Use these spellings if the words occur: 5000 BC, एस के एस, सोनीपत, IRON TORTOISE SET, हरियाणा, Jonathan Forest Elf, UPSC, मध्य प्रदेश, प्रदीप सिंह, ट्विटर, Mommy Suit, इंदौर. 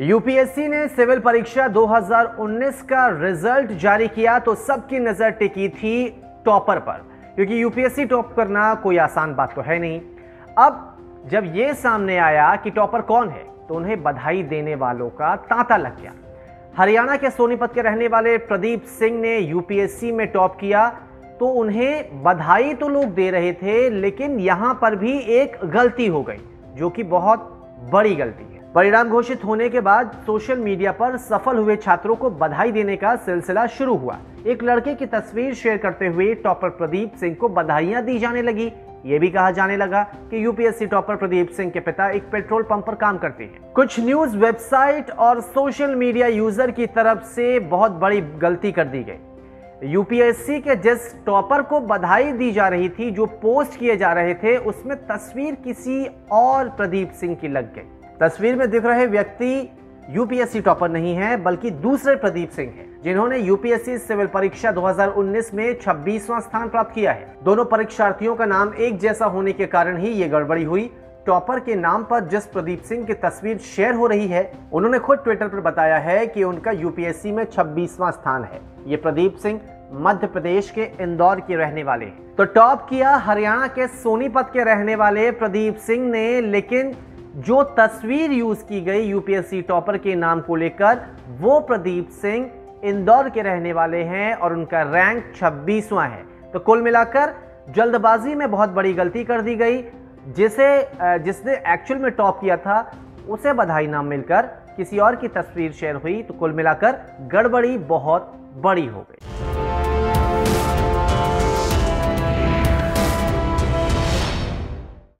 UPSC ने civil परीक्षा 2019 का रिजल्ट जारी किया तो सबकी नजर टिकी थी टॉपर पर, क्योंकि यूपीएससी टॉप करना कोई आसान बात तो है नहीं। अब जब ये सामने आया कि टॉपर कौन है तो उन्हें बधाई देने वालों का तांता लग गया। हरियाणा के सोनीपत के रहने वाले प्रदीप सिंह ने यूपीएससी में टॉप किया तो उन्हें बधाई तो लोग दे रहे थे, लेकिन यहां पर भी एक गलती हो गई जो कि बहुत बड़ी गलती है। परिणाम घोषित होने के बाद सोशल मीडिया पर सफल हुए छात्रों को बधाई देने का सिलसिला शुरू हुआ। एक लड़के की तस्वीर शेयर करते हुए टॉपर प्रदीप सिंह को बधाइयां दी जाने लगी। ये भी कहा जाने लगा कि यूपीएससी टॉपर प्रदीप सिंह के पिता एक पेट्रोल पंप पर काम करते हैं। कुछ न्यूज वेबसाइट और सोशल मीडिया यूजर की तरफ से बहुत बड़ी गलती कर दी गई। यूपीएससी के जिस टॉपर को बधाई दी जा रही थी, जो पोस्ट किए जा रहे थे, उसमें तस्वीर किसी और प्रदीप सिंह की लग गई। तस्वीर में दिख रहे व्यक्ति यूपीएससी टॉपर नहीं है बल्कि दूसरे प्रदीप सिंह हैं, जिन्होंने यूपीएससी सिविल परीक्षा 2019 में 26वां स्थान प्राप्त किया है। दोनों परीक्षार्थियों का नाम एक जैसा होने के कारण ही ये गड़बड़ी हुई। टॉपर के नाम पर जिस प्रदीप सिंह की तस्वीर शेयर हो रही है, उन्होंने खुद ट्विटर पर बताया है कि उनका यूपीएससी में 26वां स्थान है। ये प्रदीप सिंह मध्य प्रदेश के इंदौर के रहने वाले हैं। तो टॉप किया हरियाणा के सोनीपत के रहने वाले प्रदीप सिंह ने, लेकिन जो तस्वीर यूज की गई यूपीएससी टॉपर के नाम को लेकर, वो प्रदीप सिंह इंदौर के रहने वाले हैं और उनका रैंक 26वां है। तो कुल मिलाकर जल्दबाजी में बहुत बड़ी गलती कर दी गई। जिसने एक्चुअल में टॉप किया था उसे बधाई ना मिलकर किसी और की तस्वीर शेयर हुई, तो कुल मिलाकर गड़बड़ी बहुत बड़ी हो गई।